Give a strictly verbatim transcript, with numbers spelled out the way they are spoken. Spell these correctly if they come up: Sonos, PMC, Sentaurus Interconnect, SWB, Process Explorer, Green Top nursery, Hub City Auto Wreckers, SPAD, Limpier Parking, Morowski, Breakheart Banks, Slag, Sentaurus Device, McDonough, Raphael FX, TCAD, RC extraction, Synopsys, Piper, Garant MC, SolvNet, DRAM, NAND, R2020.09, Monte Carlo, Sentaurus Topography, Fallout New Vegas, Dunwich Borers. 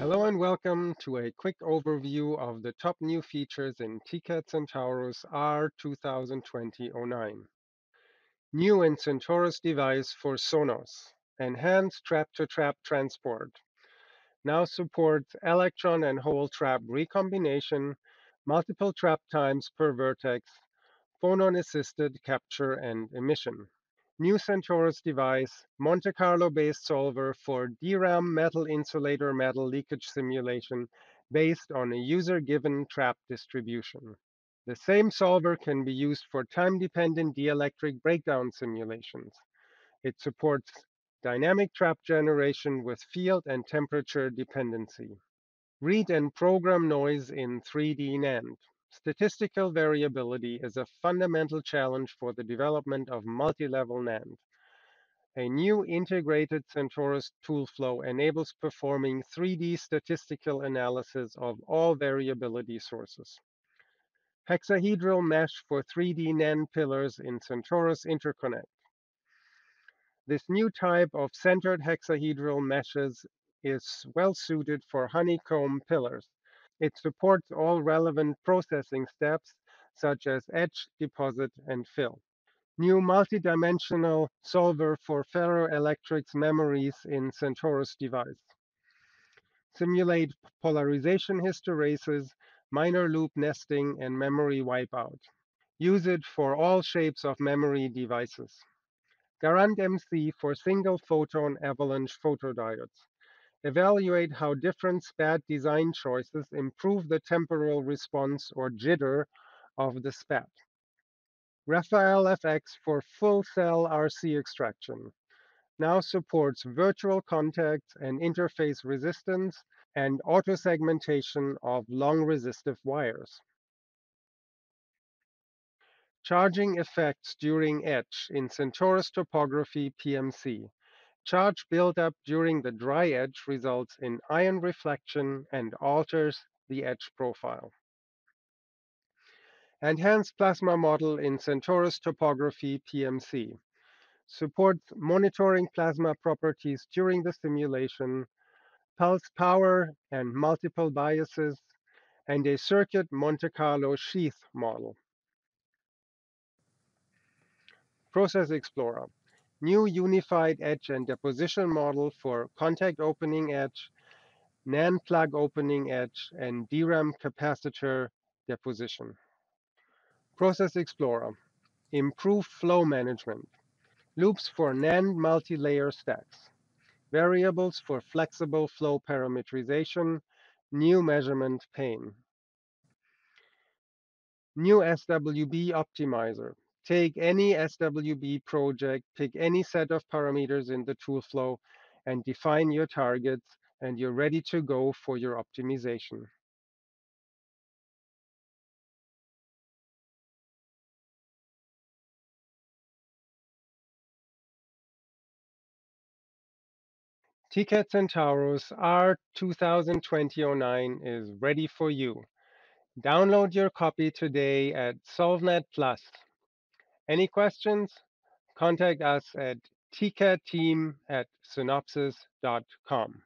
Hello and welcome to a quick overview of the top new features in T C A D Sentaurus R twenty twenty oh nine. New in Sentaurus Device for Sonos. Enhanced trap-to-trap transport. Now supports electron and hole trap recombination, multiple trap times per vertex, phonon-assisted capture and emission. New Sentaurus Device, Monte Carlo-based solver for D RAM metal insulator metal leakage simulation based on a user-given trap distribution. The same solver can be used for time-dependent dielectric breakdown simulations. It supports dynamic trap generation with field and temperature dependency. Read and program noise in three D NAND. Statistical variability is a fundamental challenge for the development of multi-level NAND. A new integrated Sentaurus toolflow enables performing three D statistical analysis of all variability sources. Hexahedral mesh for three D NAND pillars in Sentaurus Interconnect. This new type of centered hexahedral meshes is well suited for honeycomb pillars. It supports all relevant processing steps, such as etch, deposit, and fill. New multidimensional solver for ferroelectrics memories in Sentaurus Device. Simulate polarization hysteresis, minor loop nesting, and memory wipeout. Use it for all shapes of memory devices. Garant M C for single photon avalanche photodiodes. Evaluate how different SPAD design choices improve the temporal response or jitter of the SPAD. Raphael F X for full cell R C extraction. Now supports virtual contacts and interface resistance and auto segmentation of long resistive wires. Charging effects during etch in Sentaurus Topography P M C. Charge buildup during the dry edge results in ion reflection and alters the edge profile. Enhanced plasma model in Sentaurus Topography P M C. Supports monitoring plasma properties during the simulation, pulse power and multiple biases, and a circuit Monte Carlo sheath model. Process Explorer. New unified etch and deposition model for contact opening etch, NAND plug opening etch, and D RAM capacitor deposition. Process Explorer. Improved flow management. Loops for NAND multi-layer stacks. Variables for flexible flow parametrization. New measurement pane. New S W B optimizer. Take any S W B project, pick any set of parameters in the toolflow, and define your targets, and you're ready to go for your optimization. T C A D Sentaurus R twenty twenty oh nine is ready for you. Download your copy today at SolvNet Plus. Any questions? Contact us at T C A D team at synopsys dot com.